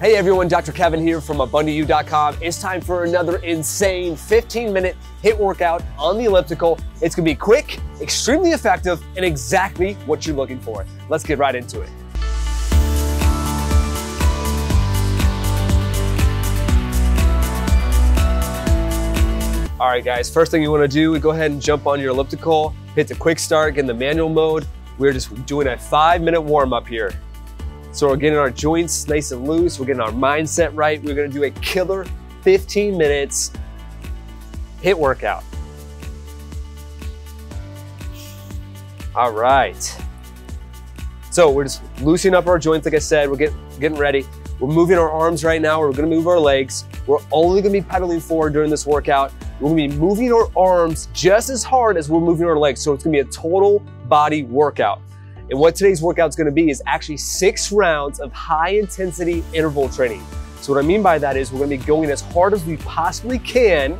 Hey everyone, Dr. Kevin here from AbundantYou.com. It's time for another insane 15-minute HIIT workout on the elliptical. It's gonna be quick, extremely effective, and exactly what you're looking for. Let's get right into it. All right guys, first thing you wanna do is go ahead and jump on your elliptical, hit the quick start, get in the manual mode. We're just doing a 5-minute warm up here. So we're getting our joints nice and loose. We're getting our mindset right. We're gonna do a killer 15 minutes HIIT workout. All right. So we're just loosening up our joints, like I said. We're getting ready. We're moving our arms right now. We're gonna move our legs. We're only gonna be pedaling forward during this workout. We're gonna be moving our arms just as hard as we're moving our legs. So it's gonna be a total body workout. And what today's workout is gonna be is actually 6 rounds of high intensity interval training. So what I mean by that is we're gonna be going as hard as we possibly can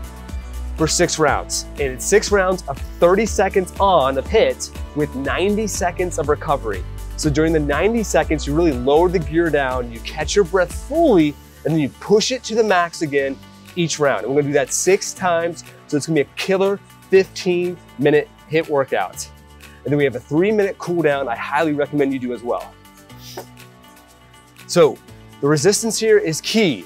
for 6 rounds. And it's 6 rounds of 30 seconds on of HIIT with 90 seconds of recovery. So during the 90 seconds, you really lower the gear down, you catch your breath fully, and then you push it to the max again each round. And we're gonna do that 6 times. So it's gonna be a killer 15-minute HIIT workout. And then we have a 3-minute cool down. I highly recommend you do as well. So the resistance here is key.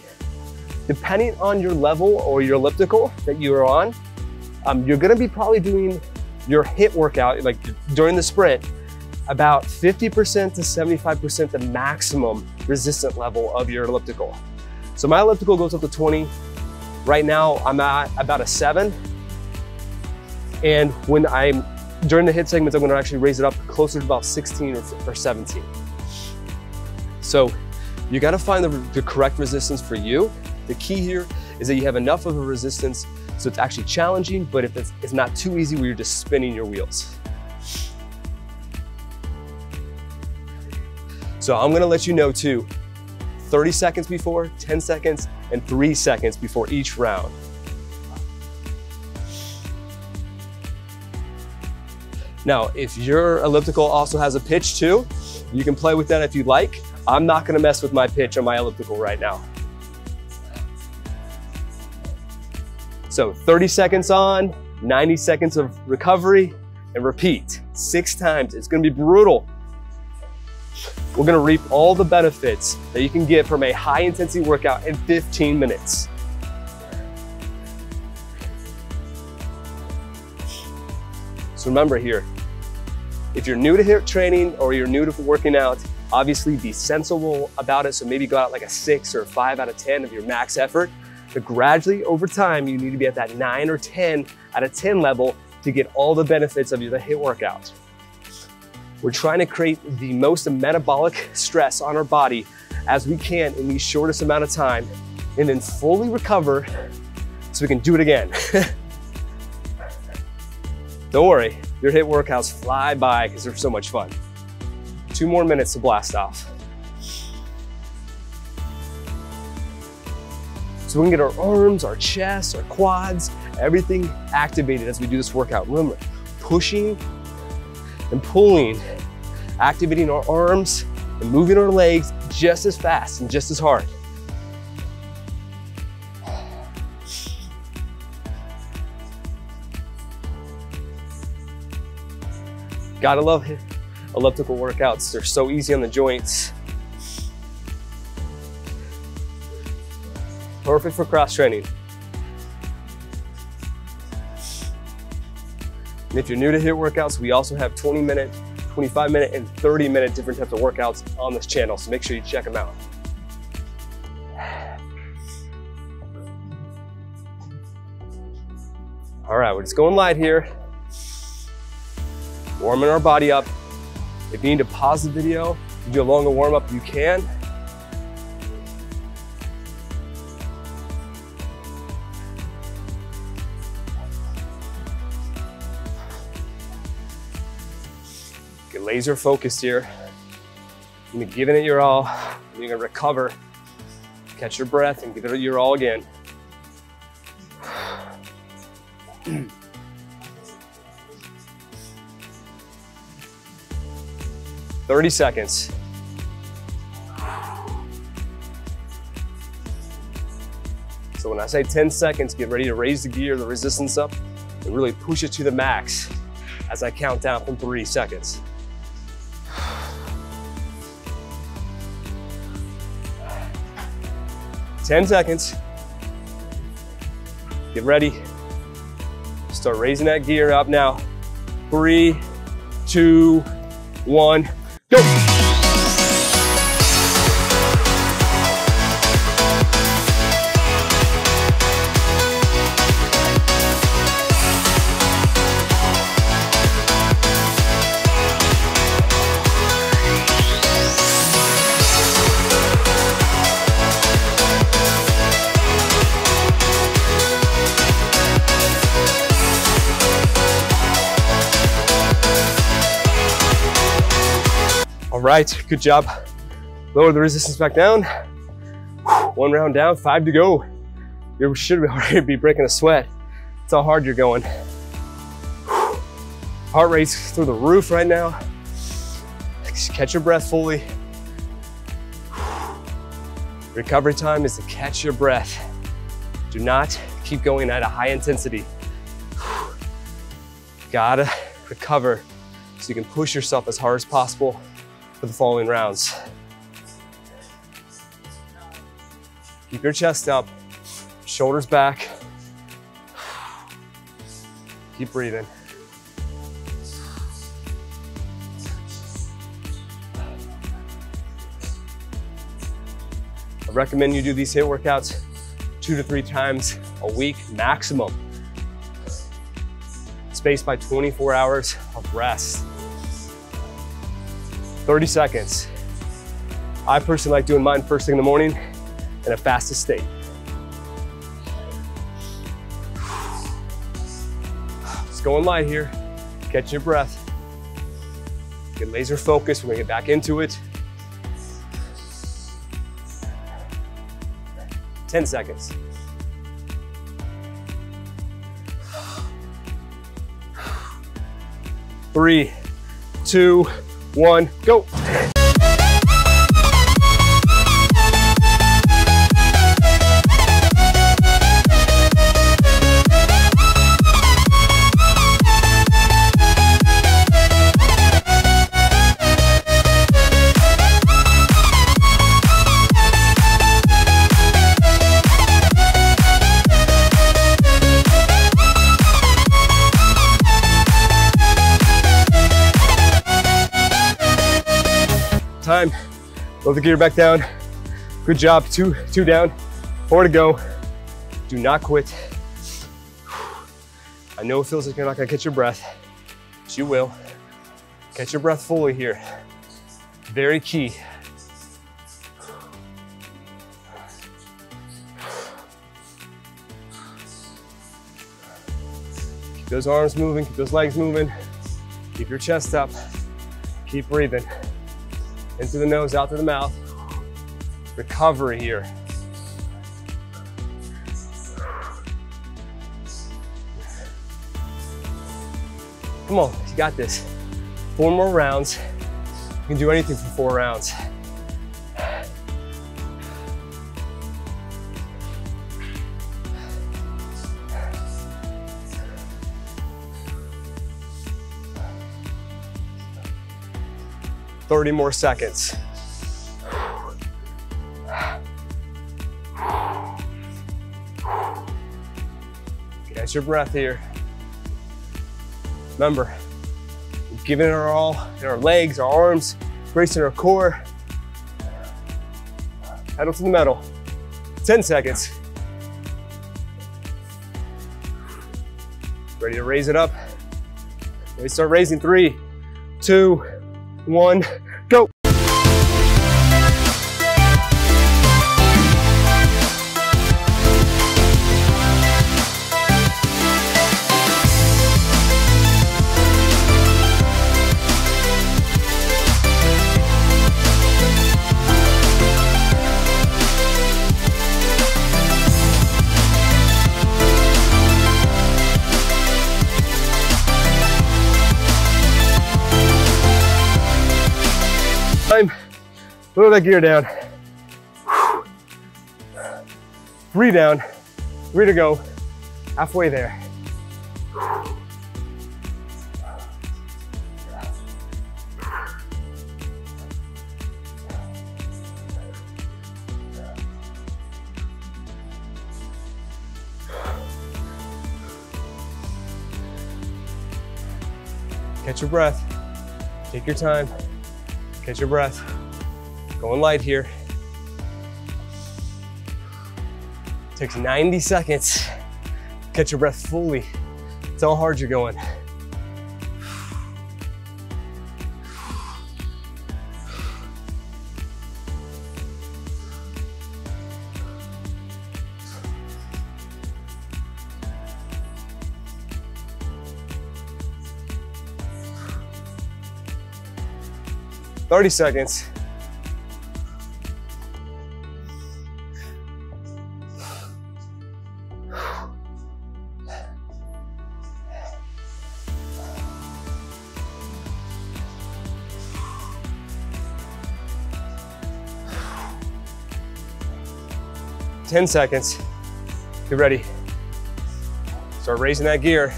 Depending on your level or your elliptical that you're on, you're gonna be probably doing your HIIT workout, like during the sprint, about 50% to 75% the maximum resistance level of your elliptical. So my elliptical goes up to 20. Right now I'm at about a 7. And when I'm during the HIIT segments, I'm gonna actually raise it up closer to about 16 or 17. So you gotta find the correct resistance for you. The key here is that you have enough of a resistance so it's actually challenging, but if it's not too easy where you're just spinning your wheels. So I'm gonna let you know too, 30 seconds before, 10 seconds, and 3 seconds before each round. Now, if your elliptical also has a pitch too, you can play with that if you'd like. I'm not gonna mess with my pitch on my elliptical right now. So 30 seconds on, 90 seconds of recovery, and repeat 6 times. It's gonna be brutal. We're gonna reap all the benefits that you can get from a high intensity workout in 15 minutes. So remember here, if you're new to HIIT training or you're new to working out, obviously be sensible about it. So maybe go out like a 6 or 5 out of 10 of your max effort. But gradually over time, you need to be at that 9 or 10 out of 10 level to get all the benefits of your HIIT workout. We're trying to create the most metabolic stress on our body as we can in the shortest amount of time and then fully recover so we can do it again. Don't worry, your HIIT workouts fly by because they're so much fun. 2 more minutes to blast off. So we can get our arms, our chest, our quads, everything activated as we do this workout. Remember, pushing and pulling, activating our arms and moving our legs just as fast and just as hard. Gotta love elliptical workouts. They're so easy on the joints. Perfect for cross training. And if you're new to HIIT workouts, we also have 20-minute, 25-minute, and 30-minute different types of workouts on this channel. So make sure you check them out. All right, we're just going light here. Warming our body up. If you need to pause the video, do a longer warm up, you can. Get laser focused here. You're giving it your all. You're gonna recover, catch your breath, and give it your all again. 30 seconds. So when I say 10 seconds, get ready to raise the gear, the resistance up, and really push it to the max as I count down from 3 seconds. Ten seconds. Get ready. Start raising that gear up now. 3, 2, 1, go. Right, good job. Lower the resistance back down. One round down, 5 to go. You should already be breaking a sweat. That's how hard you're going. Heart rate's through the roof right now. Just catch your breath fully. Recovery time is to catch your breath. Do not keep going at a high intensity. Gotta recover so you can push yourself as hard as possible for the following rounds. Keep your chest up, shoulders back. Keep breathing. I recommend you do these HIIT workouts 2 to 3 times a week maximum, spaced by 24 hours of rest. 30 seconds. I personally like doing mine first thing in the morning in a fasted state. Just going light here, catch your breath. Get laser focused, we're gonna get back into it. 10 seconds. Three, two, 1, go. Time. Lower the gear back down. Good job. Two down, 4 to go. Do not quit. I know it feels like you're not gonna catch your breath, but you will. Catch your breath fully here. Very key. Keep those arms moving, keep those legs moving. Keep your chest up. Keep breathing. In through the nose, out through the mouth. Recovery here. Come on, you got this. 4 more rounds. You can do anything for 4 rounds. Thirty more seconds. Catch your breath here. Remember, we're giving it our all in our legs, our arms, bracing our core. Pedal to the metal. 10 seconds. Ready to raise it up. Ready to start raising. 3, 2, 1. Lower that gear down. 3 down, 3 to go, halfway there. Catch your breath, take your time, catch your breath. Going light here. Takes 90 seconds. Catch your breath fully. It's how hard you're going. Thirty seconds. Ten seconds. Get ready. Start raising that gear.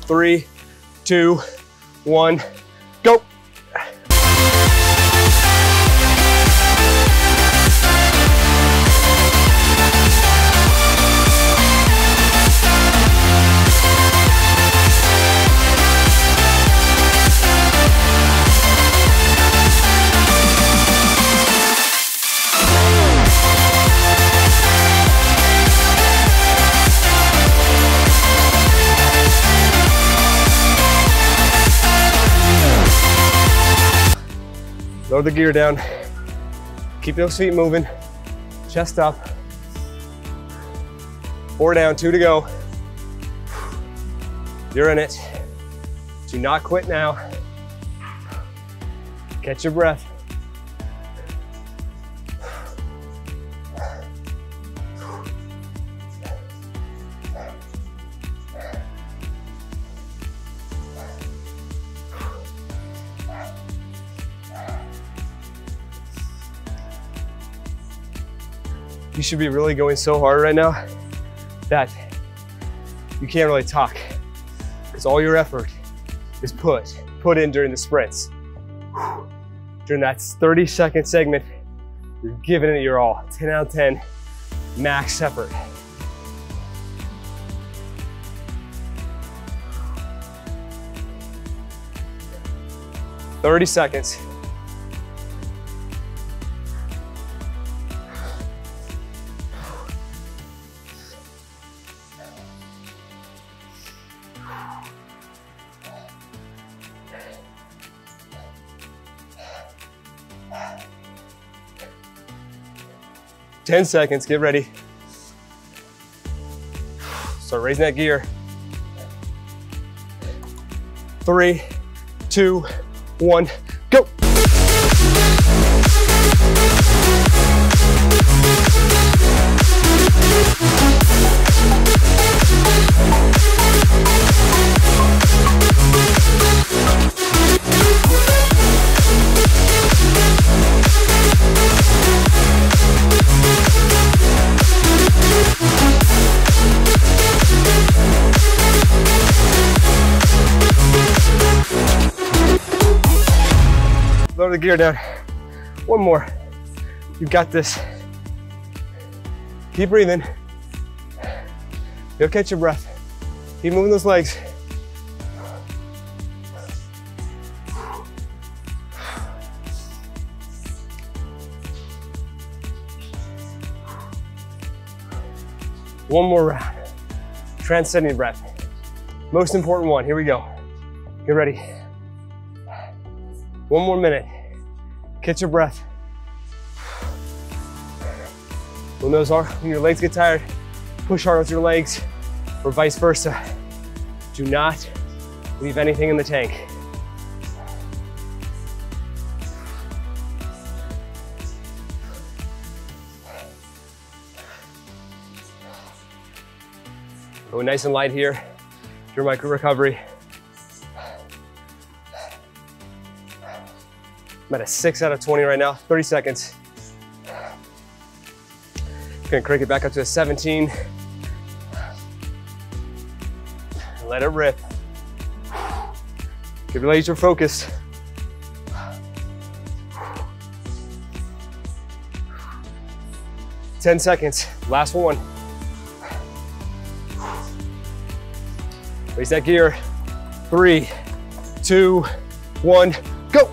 3, 2, 1, go. Lower the gear down, keep those feet moving, chest up. 4 down, 2 to go. You're in it. Do not quit now. Catch your breath. You should be really going so hard right now that you can't really talk because all your effort is put in during the sprints. During that 30-second segment, you're giving it your all. 10 out of 10, max effort. Thirty seconds. Ten seconds, get ready. Start raising that gear. 3, 2, 1, go. Lower the gear down. One more. You got this. Keep breathing. You'll catch your breath. Keep moving those legs. One more round. Transcending breath. Most important one. Here we go. Get ready. 1 more minute. Catch your breath. When your legs get tired, push hard with your legs, or vice versa. Do not leave anything in the tank. Go nice and light here. Your micro recovery. I'm at a 6 out of 20 right now, 30 seconds. Gonna crank it back up to a 17. Let it rip. Give your laser focus. Ten seconds, last one. Raise that gear. 3, 2, 1, go.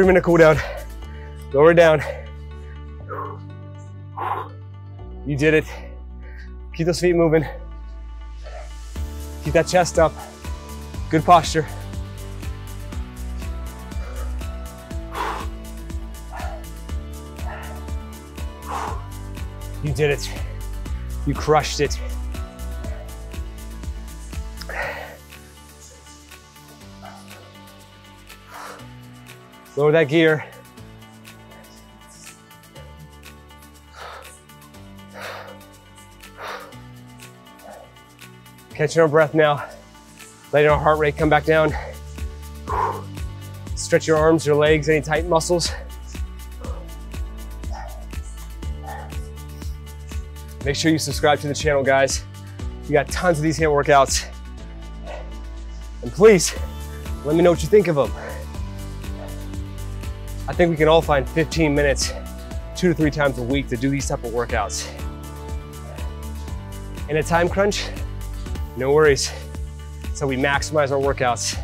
Minute cool down, lower down. You did it. Keep those feet moving. Keep that chest up. Good posture. You did it. You crushed it. Lower that gear. Catching our breath now. Letting our heart rate come back down. Stretch your arms, your legs, any tight muscles. Make sure you subscribe to the channel, guys. You got tons of these hand workouts. And please, let me know what you think of them. I think we can all find 15 minutes, 2 to 3 times a week to do these type of workouts. In a time crunch, no worries. So we maximize our workouts.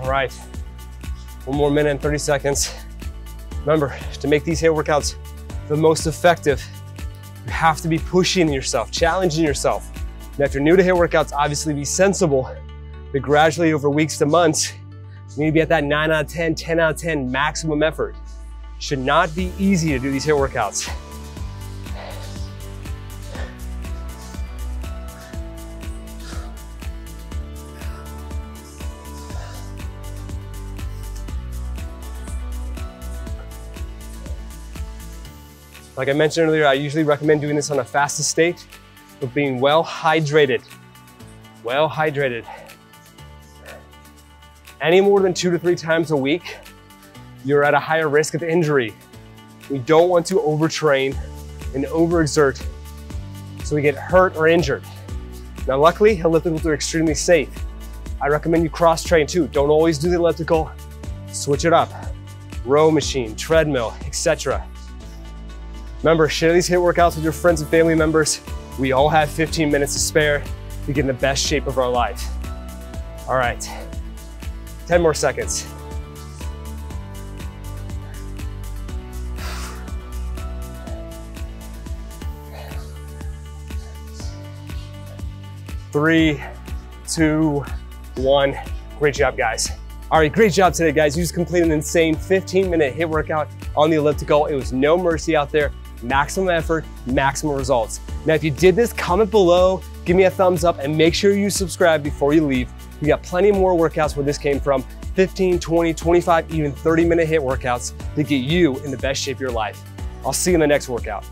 All right. 1 more minute and 30 seconds. Remember, to make these hand workouts the most effective, you have to be pushing yourself, challenging yourself. Now, if you're new to hand workouts, obviously be sensible, but gradually over weeks to months, you need to be at that 9 out of 10, 10 out of 10 maximum effort. Should not be easy to do these hand workouts. Like I mentioned earlier, I usually recommend doing this on a fasted state, but being well hydrated. Well hydrated. Any more than 2 to 3 times a week, you're at a higher risk of injury. We don't want to overtrain and overexert so we get hurt or injured. Now, luckily, ellipticals are extremely safe. I recommend you cross-train too. Don't always do the elliptical. Switch it up. Row machine, treadmill, etc. Remember, share these HIIT workouts with your friends and family members. We all have 15 minutes to spare to get in the best shape of our life. All right, 10 more seconds. Three, 2, 1. Great job, guys. All right, great job today, guys. You just completed an insane 15-minute HIIT workout on the elliptical. It was no mercy out there. Maximum effort, maximum results. Now, if you did this, comment below, give me a thumbs up, and make sure you subscribe before you leave. We got plenty more workouts where this came from, 15, 20, 25, even 30-minute HIIT workouts to get you in the best shape of your life. I'll see you in the next workout.